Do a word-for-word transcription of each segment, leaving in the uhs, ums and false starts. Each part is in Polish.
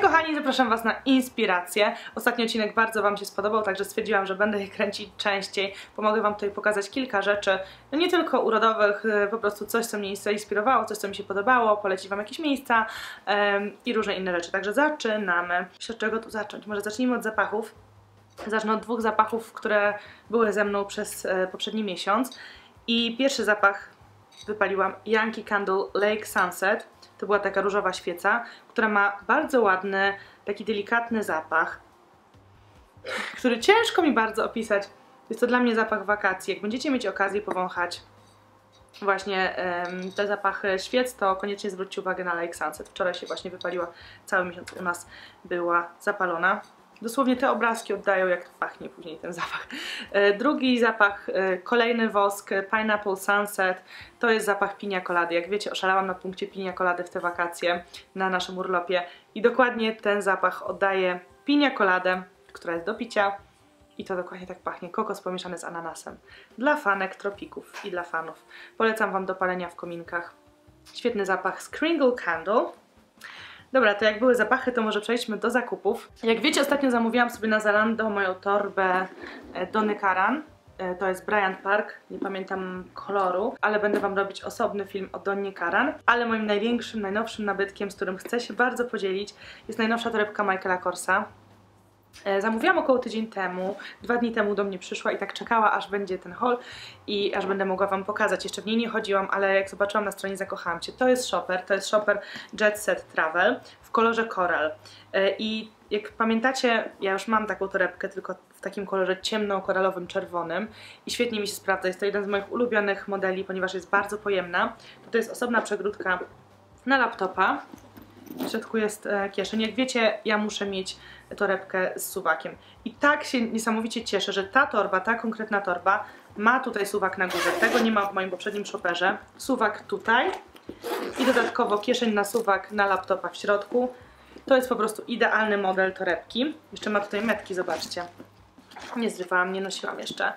Hej kochani, zapraszam Was na inspirację. Ostatni odcinek bardzo Wam się spodobał, także stwierdziłam, że będę je kręcić częściej. Pomogę Wam tutaj pokazać kilka rzeczy, no nie tylko urodowych, po prostu coś, co mnie zainspirowało, coś, co mi się podobało, poleci Wam jakieś miejsca um, i różne inne rzeczy. Także zaczynamy. Myślę, od czego tu zacząć? Może zacznijmy od zapachów. Zacznę od dwóch zapachów, które były ze mną przez e, poprzedni miesiąc. I pierwszy zapach wypaliłam, Yankee Candle Lake Sunset. To była taka różowa świeca, która ma bardzo ładny, taki delikatny zapach, który ciężko mi bardzo opisać. Jest to dla mnie zapach wakacji. Jak będziecie mieć okazję powąchać właśnie um, te zapachy świec, to koniecznie zwróćcie uwagę na Lake Sunset. Wczoraj się właśnie wypaliła, cały miesiąc u nas była zapalona. Dosłownie te obrazki oddają, jak to pachnie później ten zapach. Drugi zapach, kolejny wosk, Pineapple Sunset. To jest zapach piña colady. Jak wiecie, oszalałam na punkcie piña colady w te wakacje na naszym urlopie. I dokładnie ten zapach oddaje piña coladę, która jest do picia. I to dokładnie tak pachnie. Kokos pomieszany z ananasem. Dla fanek tropików i dla fanów. Polecam Wam do palenia w kominkach. Świetny zapach, Scringle Candle. Dobra, to jak były zapachy, to może przejdźmy do zakupów. Jak wiecie, ostatnio zamówiłam sobie na Zalando moją torbę Donny Karan. To jest Bryant Park, nie pamiętam koloru, ale będę Wam robić osobny film o Donnie Karan. Ale moim największym, najnowszym nabytkiem, z którym chcę się bardzo podzielić, jest najnowsza torebka Michaela Korsa. Zamówiłam około tydzień temu, dwa dni temu do mnie przyszła i tak czekała, aż będzie ten haul i aż będę mogła Wam pokazać. Jeszcze w niej nie chodziłam, ale jak zobaczyłam na stronie, zakochałam się. To jest shopper, to jest shopper Jet Set Travel w kolorze koral. I jak pamiętacie, ja już mam taką torebkę, tylko w takim kolorze ciemno-koralowym, czerwonym i świetnie mi się sprawdza. Jest to jeden z moich ulubionych modeli, ponieważ jest bardzo pojemna. To jest osobna przegródka na laptopa. W środku jest kieszeń. Jak wiecie, ja muszę mieć torebkę z suwakiem. I tak się niesamowicie cieszę, że ta torba, ta konkretna torba ma tutaj suwak na górze. Tego nie ma w moim poprzednim shopperze. Suwak tutaj i dodatkowo kieszeń na suwak na laptopa w środku. To jest po prostu idealny model torebki. Jeszcze ma tutaj metki, zobaczcie. Nie zrywałam, nie nosiłam jeszcze.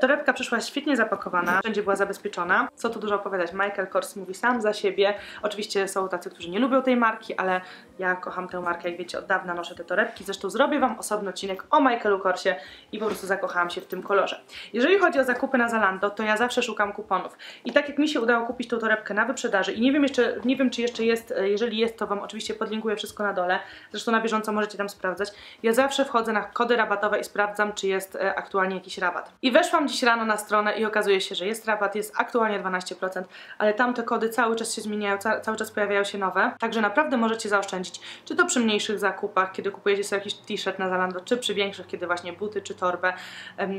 Torebka przyszła świetnie zapakowana, wszędzie była zabezpieczona. Co tu dużo opowiadać, Michael Kors mówi sam za siebie. Oczywiście są tacy, którzy nie lubią tej marki, ale ja kocham tę markę, jak wiecie, od dawna noszę te torebki. Zresztą zrobię Wam osobny odcinek o Michaelu Korsie i po prostu zakochałam się w tym kolorze. Jeżeli chodzi o zakupy na Zalando, to ja zawsze szukam kuponów. I tak jak mi się udało kupić tą torebkę na wyprzedaży i nie wiem jeszcze, nie wiem czy jeszcze jest, jeżeli jest, to Wam oczywiście podlinkuję wszystko na dole. Zresztą na bieżąco możecie tam sprawdzać. Ja zawsze wchodzę na kody rabatowe i sprawdzam, czy jest aktualnie jakiś rabat. I weszłam dziś rano na stronę i okazuje się, że jest rabat, jest aktualnie dwanaście procent, ale tamte kody cały czas się zmieniają, ca cały czas pojawiają się nowe, także naprawdę możecie zaoszczędzić, czy to przy mniejszych zakupach, kiedy kupujecie sobie jakiś t-shirt na Zalando, czy przy większych, kiedy właśnie buty, czy torbę.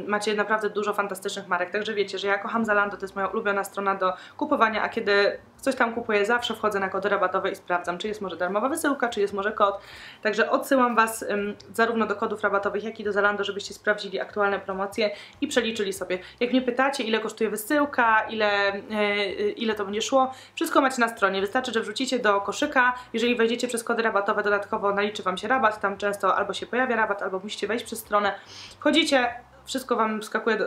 Macie naprawdę dużo fantastycznych marek, także wiecie, że ja kocham Zalando, to jest moja ulubiona strona do kupowania, a kiedy coś tam kupuję, zawsze wchodzę na kody rabatowe i sprawdzam, czy jest może darmowa wysyłka, czy jest może kod, także odsyłam Was um, zarówno do kodów rabatowych, jak i do Zalando, żebyście sprawdzili aktualne promocje i przeliczyli sobie. Jak mnie pytacie, ile kosztuje wysyłka, ile, yy, ile to będzie szło, wszystko macie na stronie. Wystarczy, że wrzucicie do koszyka. Jeżeli wejdziecie przez kody rabatowe, dodatkowo naliczy Wam się rabat. Tam często albo się pojawia rabat, albo musicie wejść przez stronę. Wchodzicie, wszystko Wam wskakuje,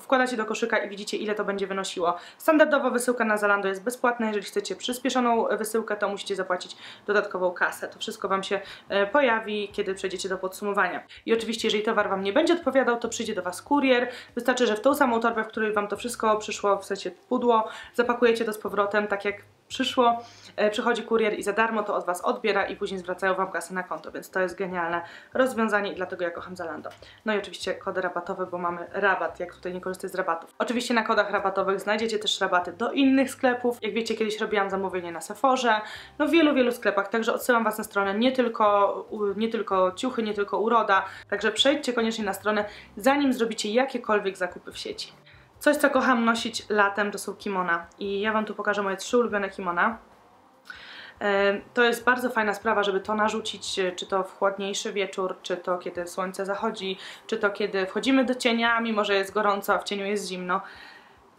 wkładacie do koszyka i widzicie, ile to będzie wynosiło. Standardowo wysyłka na Zalando jest bezpłatna. Jeżeli chcecie przyspieszoną wysyłkę, to musicie zapłacić dodatkową kasę. To wszystko Wam się pojawi, kiedy przejdziecie do podsumowania. I oczywiście, jeżeli towar Wam nie będzie odpowiadał, to przyjdzie do Was kurier. Wystarczy, że w tą samą torbę, w której Wam to wszystko przyszło, w sensie pudło, zapakujecie to z powrotem, tak jak przyszło, przychodzi kurier i za darmo to od Was odbiera i później zwracają Wam kasę na konto, więc to jest genialne rozwiązanie i dlatego ja kocham Zalando. No i oczywiście kody rabatowe, bo mamy rabat, jak tutaj nie korzystać z rabatów. Oczywiście na kodach rabatowych znajdziecie też rabaty do innych sklepów. Jak wiecie, kiedyś robiłam zamówienie na Seforze, no w wielu, wielu sklepach, także odsyłam Was na stronę, nie tylko, nie tylko ciuchy, nie tylko uroda, także przejdźcie koniecznie na stronę, zanim zrobicie jakiekolwiek zakupy w sieci. Coś, co kocham nosić latem, to są kimona i ja Wam tu pokażę moje trzy ulubione kimona. To jest bardzo fajna sprawa, żeby to narzucić, czy to w chłodniejszy wieczór, czy to kiedy słońce zachodzi, czy to kiedy wchodzimy do cienia, mimo że jest gorąco, a w cieniu jest zimno.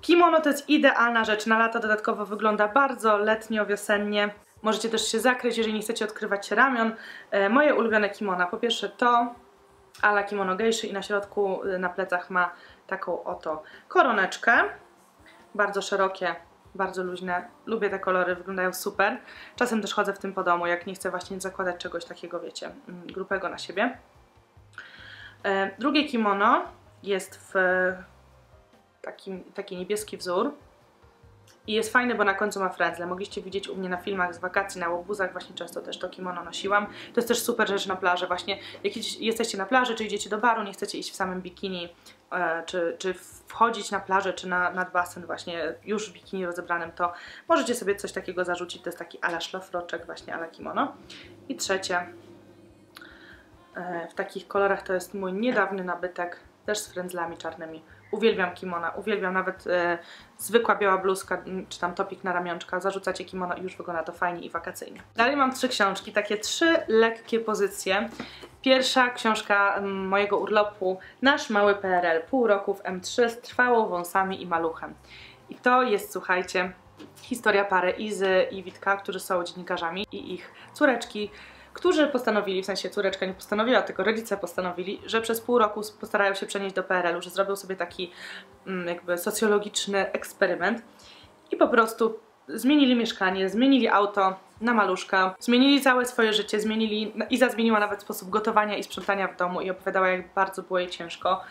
Kimono to jest idealna rzecz, na lata dodatkowo wygląda bardzo letnio, wiosennie. Możecie też się zakryć, jeżeli nie chcecie odkrywać ramion. Moje ulubione kimona, po pierwsze to a la kimono gejszy i na środku, na plecach ma taką oto koroneczkę, bardzo szerokie bardzo luźne, lubię te kolory, wyglądają super. Czasem też chodzę w tym po domu, jak nie chcę właśnie zakładać czegoś takiego, wiecie, grubego na siebie. Drugie kimono jest w taki, taki niebieski wzór i jest fajny, bo na końcu ma frędzle. Mogliście widzieć u mnie na filmach z wakacji, na łobuzach, właśnie często też to kimono nosiłam. To jest też super rzecz na plaży, właśnie jak jesteście na plaży, czy idziecie do baru, nie chcecie iść w samym bikini, czy, czy wchodzić na plażę, czy na, nad basen właśnie już w bikini rozebranym, to możecie sobie coś takiego zarzucić. To jest taki ala szlafroczek, właśnie ala kimono. I trzecie, w takich kolorach, to jest mój niedawny nabytek, też z frędzlami czarnymi. Uwielbiam kimona, uwielbiam nawet e, zwykła biała bluzka, czy tam topik na ramionczka, zarzucacie kimono i już wygląda to fajnie i wakacyjnie. Dalej mam trzy książki, takie trzy lekkie pozycje. Pierwsza książka mojego urlopu, Nasz mały P R L, pół roku w M trzy z Trwałą, Wąsami i Maluchem. I to jest, słuchajcie, historia pary Izy i Witka, którzy są dziennikarzami, i ich córeczki, którzy postanowili, w sensie córeczka nie postanowiła, tylko rodzice postanowili, że przez pół roku postarają się przenieść do P R L-u, że zrobią sobie taki jakby socjologiczny eksperyment i po prostu zmienili mieszkanie, zmienili auto na maluszka, zmienili całe swoje życie, zmienili, Iza zmieniła nawet sposób gotowania i sprzątania w domu i opowiadała, jak bardzo było jej ciężko.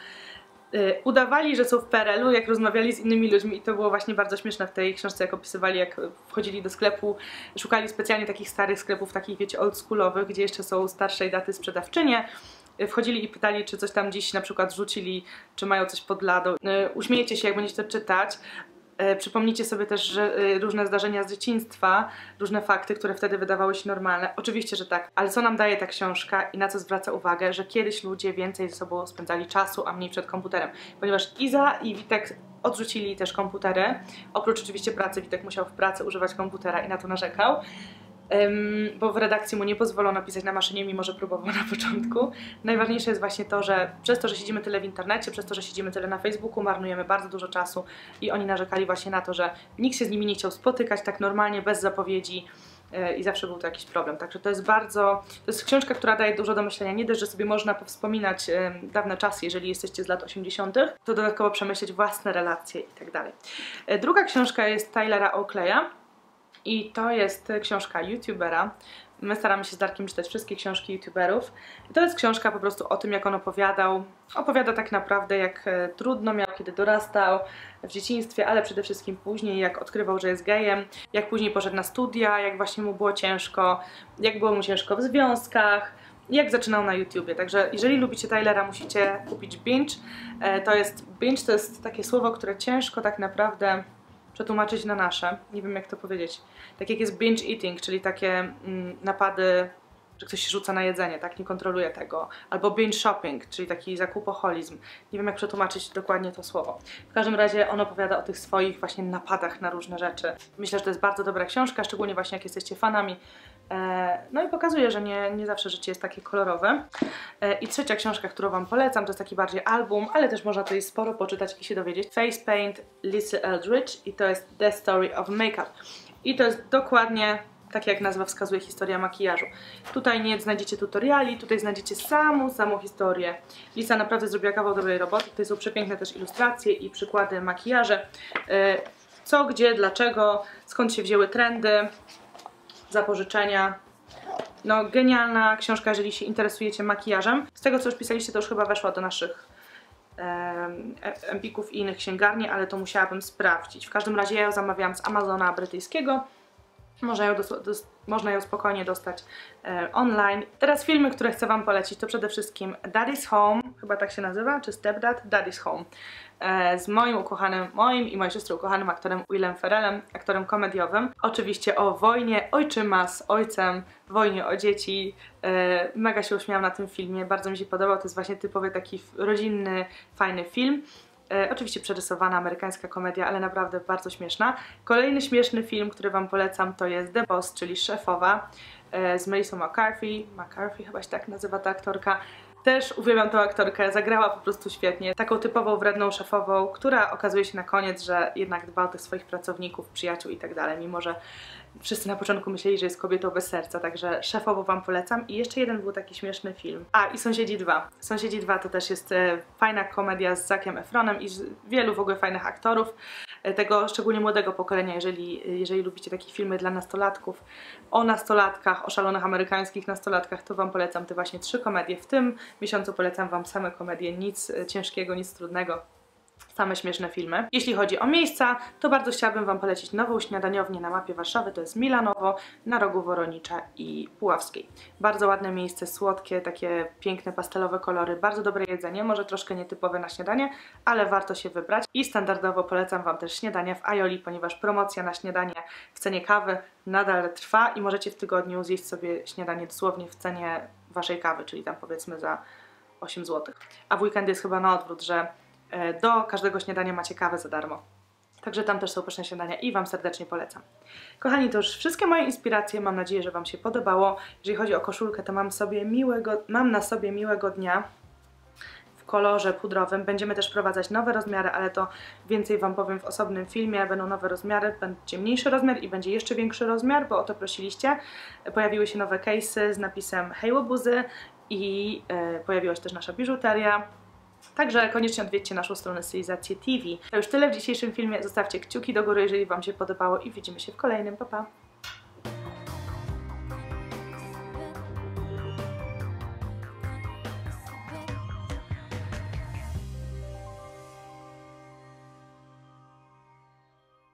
Udawali, że są w P R L-u, jak rozmawiali z innymi ludźmi, i to było właśnie bardzo śmieszne w tej książce, jak opisywali, jak wchodzili do sklepu, szukali specjalnie takich starych sklepów, takich, wiecie, oldschoolowych, gdzie jeszcze są starszej daty sprzedawczynie, wchodzili i pytali, czy coś tam dziś na przykład rzucili, czy mają coś pod ladą. Uśmiejecie się, jak będziecie to czytać. Przypomnijcie sobie też, że różne zdarzenia z dzieciństwa, różne fakty, które wtedy wydawały się normalne. Oczywiście, że tak, ale co nam daje ta książka i na co zwraca uwagę, że kiedyś ludzie więcej ze sobą spędzali czasu, a mniej przed komputerem. Ponieważ Iza i Witek odrzucili też komputery, oprócz oczywiście pracy, Witek musiał w pracy używać komputera i na to narzekał, bo w redakcji mu nie pozwolono pisać na maszynie, mimo że próbował na początku. Najważniejsze jest właśnie to, że przez to, że siedzimy tyle w internecie, przez to, że siedzimy tyle na Facebooku, marnujemy bardzo dużo czasu i oni narzekali właśnie na to, że nikt się z nimi nie chciał spotykać tak normalnie, bez zapowiedzi, i zawsze był to jakiś problem. Także to jest bardzo, to jest książka, która daje dużo do myślenia. Nie dość, że sobie można powspominać dawne czasy, jeżeli jesteście z lat osiemdziesiątych, to dodatkowo przemyśleć własne relacje i tak dalej. Druga książka jest Tylera Oakleya. I to jest książka youtubera. My staramy się z Darkiem czytać wszystkie książki youtuberów. I to jest książka po prostu o tym, jak on opowiadał. Opowiada tak naprawdę, jak trudno miał, kiedy dorastał w dzieciństwie, ale przede wszystkim później, jak odkrywał, że jest gejem, jak później poszedł na studia, jak właśnie mu było ciężko, jak było mu ciężko w związkach, jak zaczynał na YouTubie. Także jeżeli lubicie Tylera, musicie kupić Binge. To jest, Binge to jest takie słowo, które ciężko tak naprawdę przetłumaczyć na nasze, nie wiem, jak to powiedzieć. Tak jak jest binge eating, czyli takie mm, napady, że ktoś się rzuca na jedzenie, tak, nie kontroluje tego. Albo binge shopping, czyli taki zakupoholizm. Nie wiem, jak przetłumaczyć dokładnie to słowo. W każdym razie on opowiada o tych swoich właśnie napadach na różne rzeczy. Myślę, że to jest bardzo dobra książka, szczególnie właśnie jak jesteście fanami. E, no i pokazuje, że nie, nie zawsze życie jest takie kolorowe. E, I trzecia książka, którą Wam polecam, to jest taki bardziej album, ale też można tutaj sporo poczytać i się dowiedzieć. Face Paint, Lisa Eldridge, i to jest The Story of Makeup. I to jest dokładnie, tak jak nazwa wskazuje, historia makijażu. Tutaj nie znajdziecie tutoriali, tutaj znajdziecie samą, samą historię. Lisa naprawdę zrobiła kawał dobrej roboty. Tutaj są przepiękne też ilustracje i przykłady makijaży. Co, gdzie, dlaczego, skąd się wzięły trendy, zapożyczenia. No, genialna książka, jeżeli się interesujecie makijażem. Z tego, co już pisaliście, to już chyba weszła do naszych Empików i innych księgarni, ale to musiałabym sprawdzić. W każdym razie ja ją zamawiałam z Amazona brytyjskiego. Można ją, można ją spokojnie dostać e, online. Teraz filmy, które chcę Wam polecić, to przede wszystkim Daddy's Home, chyba tak się nazywa, czy Stepdad? Daddy's Home. E, z moim ukochanym, moim i mojej siostry ukochanym aktorem Willem Farrellem, aktorem komediowym. Oczywiście o wojnie ojczyma z ojcem, wojnie o dzieci. E, mega się uśmiałam na tym filmie, bardzo mi się podobał. To jest właśnie typowy taki rodzinny, fajny film. E, oczywiście przerysowana amerykańska komedia, ale naprawdę bardzo śmieszna. Kolejny śmieszny film, który Wam polecam, to jest The Boss, czyli Szefowa, e, z Melissa McCarthy. McCarthy chyba się tak nazywa ta aktorka. Też uwielbiam tą aktorkę, zagrała po prostu świetnie. Taką typową, wredną szefową, która okazuje się na koniec, że jednak dba o tych swoich pracowników, przyjaciół i tak dalej, mimo że wszyscy na początku myśleli, że jest kobietą bez serca, także Szefową wam polecam. I jeszcze jeden był taki śmieszny film. A, i Sąsiedzi dwa. Sąsiedzi dwa to też jest fajna komedia z Zackiem Efronem i z wielu w ogóle fajnych aktorów, tego szczególnie młodego pokolenia, jeżeli, jeżeli lubicie takie filmy dla nastolatków, o nastolatkach, o szalonych amerykańskich nastolatkach, to wam polecam te właśnie trzy komedie. W tym miesiącu polecam wam same komedie, nic ciężkiego, nic trudnego. Same śmieszne filmy. Jeśli chodzi o miejsca, to bardzo chciałabym wam polecić nową śniadaniownię na mapie Warszawy, to jest Milanowo, na rogu Woronicza i Puławskiej. Bardzo ładne miejsce, słodkie, takie piękne pastelowe kolory, bardzo dobre jedzenie, może troszkę nietypowe na śniadanie, ale warto się wybrać. I standardowo polecam wam też śniadania w Aioli, ponieważ promocja na śniadanie w cenie kawy nadal trwa i możecie w tygodniu zjeść sobie śniadanie dosłownie w cenie waszej kawy, czyli tam powiedzmy za osiem złotych. A w weekend jest chyba na odwrót, że do każdego śniadania macie kawę za darmo. Także tam też są pyszne śniadania i wam serdecznie polecam. Kochani, to już wszystkie moje inspiracje. Mam nadzieję, że wam się podobało. Jeżeli chodzi o koszulkę, to mam, sobie miłego, mam na sobie miłego dnia w kolorze pudrowym. Będziemy też wprowadzać nowe rozmiary, ale to więcej wam powiem w osobnym filmie. Będą nowe rozmiary, będzie mniejszy rozmiar i będzie jeszcze większy rozmiar, bo o to prosiliście. Pojawiły się nowe case'y z napisem HEJŁOBUZY i yy, pojawiła się też nasza biżuteria. Także koniecznie odwiedźcie naszą stronę stylizacjeTV. To już tyle w dzisiejszym filmie. Zostawcie kciuki do góry, jeżeli wam się podobało i widzimy się w kolejnym. Pa, pa!